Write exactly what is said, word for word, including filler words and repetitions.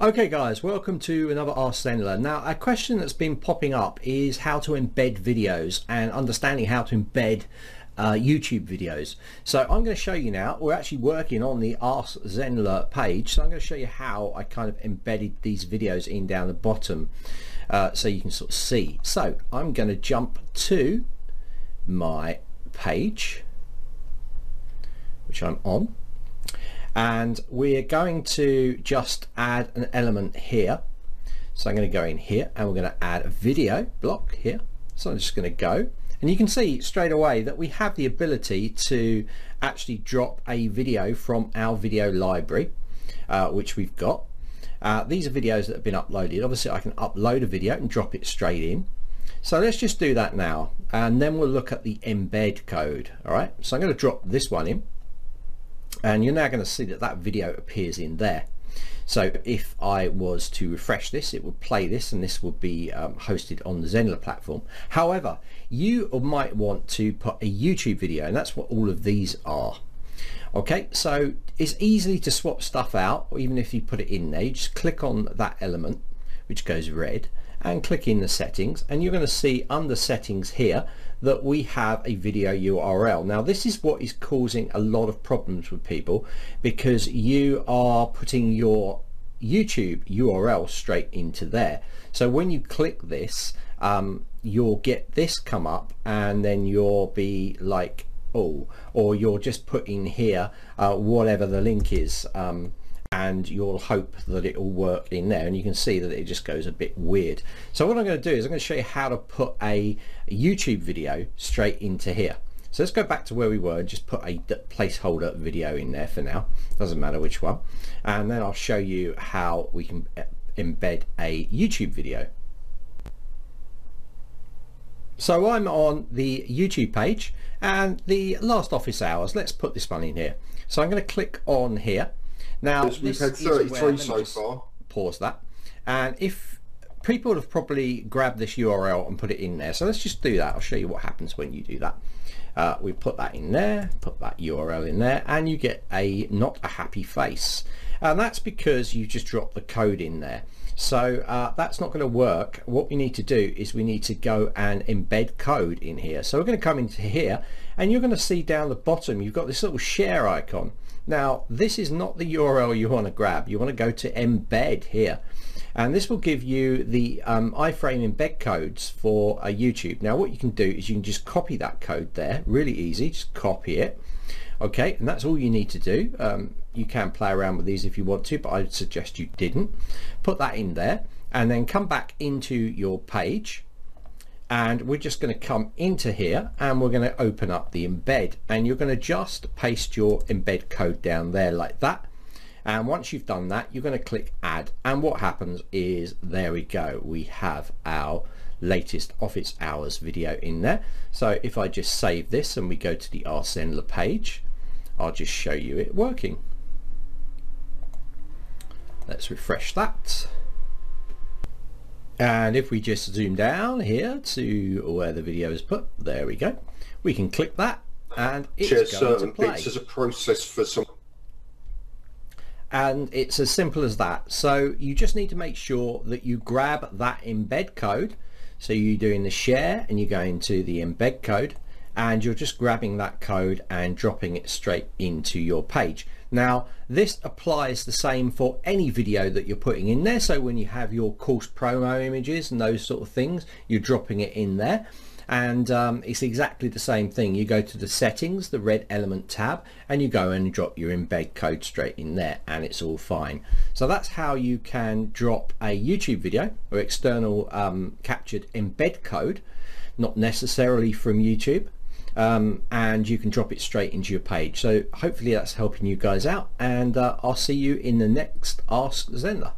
Okay guys, welcome to another Ask Zenler. Now a question that's been popping up is how to embed videos and understanding how to embed uh, YouTube videos. So I'm going to show you now, we're actually working on the Ask Zenler page, so I'm going to show you how I kind of embedded these videos in down the bottom uh, so you can sort of see. So I'm going to jump to my page, which I'm on. And we're going to just add an element here. So I'm going to go in here and we're going to add a video block here. So I'm just going to go, and you can see straight away that we have the ability to actually drop a video from our video library, uh, which we've got. Uh, these are videos that have been uploaded. Obviously I can upload a video and drop it straight in. So let's just do that now. And then we'll look at the embed code. All right. So I'm going to drop this one in. And you're now going to see that that video appears in there. So if I was to refresh this, it would play this, and this would be um, hosted on the Zenler platform. However, you might want to put a YouTube video, and that's what all of these are. Okay, so it's easily to swap stuff out, or even if you put it in there, you just click on that element, which goes red, and click in the settings, and you're going to see under settings here that we have a video U R L. Now this is what is causing a lot of problems with people, because you are putting your YouTube U R L straight into there. So when you click this, um, you'll get this come up, and then you'll be like, oh, or you'll just put in here uh, whatever the link is, um, and you'll hope that it will work in there, and you can see that it just goes a bit weird. So what I'm going to do is I'm going to show you how to put a YouTube video straight into here. So let's go back to where we were and just put a placeholder video in there for now, doesn't matter which one, and then I'll show you how we can embed a YouTube video. So I'm on the YouTube page, and the last office hours, let's put this one in here. So I'm going to click on here. Now yes, we've had thirty-three so far. Pause that, and if people have probably grabbed this U R L and put it in there, so let's just do that. I'll show you what happens when you do that. Uh, we put that in there, put that U R L in there, and you get a not a happy face, and that's because you just dropped the code in there. So uh, that's not going to work. What we need to do is we need to go and embed code in here. So we're going to come into here, and you're going to see down the bottom you've got this little share icon. Now this is not the U R L you want to grab. You want to go to embed here, and this will give you the um, iframe embed codes for a YouTube. Now what you can do is you can just copy that code there, really easy, just copy it. Okay, and that's all you need to do. Um, you can play around with these if you want to, but I'd suggest you didn't. Put that in there, and then come back into your page, and we're just going to come into here, and we're going to open up the embed, and you're going to just paste your embed code down there like that. And once you've done that, you're going to click add, and what happens is, there we go, we have our latest office hours video in there. So if I just save this and we go to the Ask Zenler page, I'll just show you it working. Let's refresh that. And if we just zoom down here to where the video is put, there we go. We can click that, and it's Share going certain to play. Bits as a process for some. And it's as simple as that. So you just need to make sure that you grab that embed code. So you're doing the share, and you go into the embed code, and you're just grabbing that code and dropping it straight into your page. Now this applies the same for any video that you're putting in there. So when you have your course promo images and those sort of things, you're dropping it in there, and um, it's exactly the same thing. You go to the settings, the red element tab, and you go and drop your embed code straight in there, and it's all fine. So that's how you can drop a YouTube video or external um, captured embed code, not necessarily from YouTube, um, and you can drop it straight into your page. So hopefully that's helping you guys out, and uh, I'll see you in the next Ask Zenler.